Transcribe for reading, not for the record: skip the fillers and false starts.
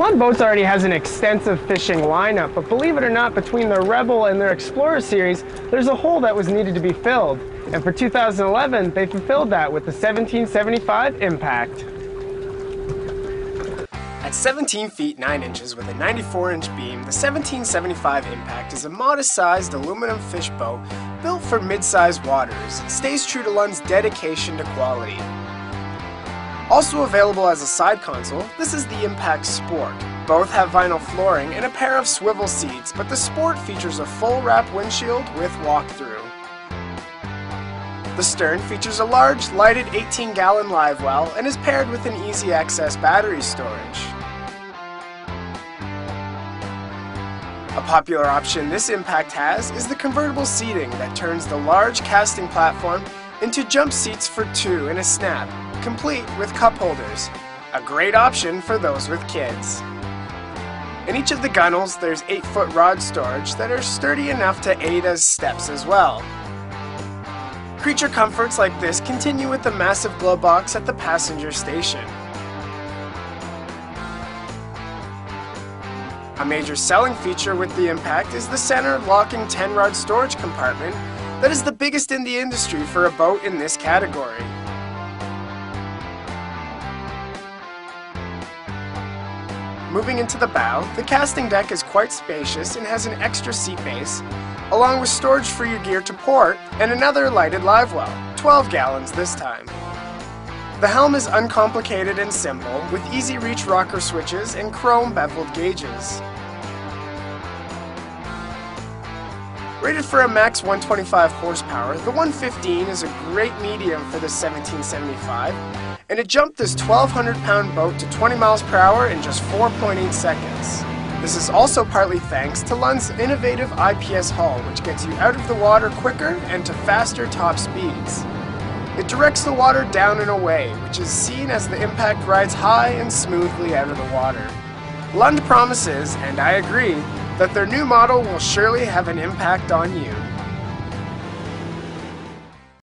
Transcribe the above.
Lund Boats already has an extensive fishing lineup, but believe it or not, between their Rebel and their Explorer series, there's a hole that was needed to be filled. And for 2011, they fulfilled that with the 1775 Impact. At 17 feet 9 inches with a 94-inch beam, the 1775 Impact is a modest-sized aluminum fish boat built for mid-sized waters and stays true to Lund's dedication to quality. Also available as a side console, this is the Impact Sport. Both have vinyl flooring and a pair of swivel seats, but the Sport features a full-wrap windshield with walkthrough. The stern features a large, lighted 18-gallon live well and is paired with an easy access battery storage. A popular option this Impact has is the convertible seating that turns the large casting platform into jump seats for two in a snap, complete with cup holders. A great option for those with kids. In each of the gunnels, there's 8-foot rod storage that are sturdy enough to aid as steps as well. Creature comforts like this continue with the massive glow box at the passenger station. A major selling feature with the Impact is the center locking 10-rod storage compartment that is the biggest in the industry for a boat in this category. Moving into the bow, the casting deck is quite spacious and has an extra seat base, along with storage for your gear to port and another lighted live well, 12 gallons this time. The helm is uncomplicated and simple, with easy reach rocker switches and chrome beveled gauges. Rated for a max 125 horsepower, the 115 is a great medium for the 1775, and it jumped this 1,200-pound boat to 20 miles per hour in just 4.8 seconds. This is also partly thanks to Lund's innovative IPS hull, which gets you out of the water quicker and to faster top speeds. It directs the water down and away, which is seen as the Impact rides high and smoothly out of the water. Lund promises, and I agree, that their new model will surely have an impact on you.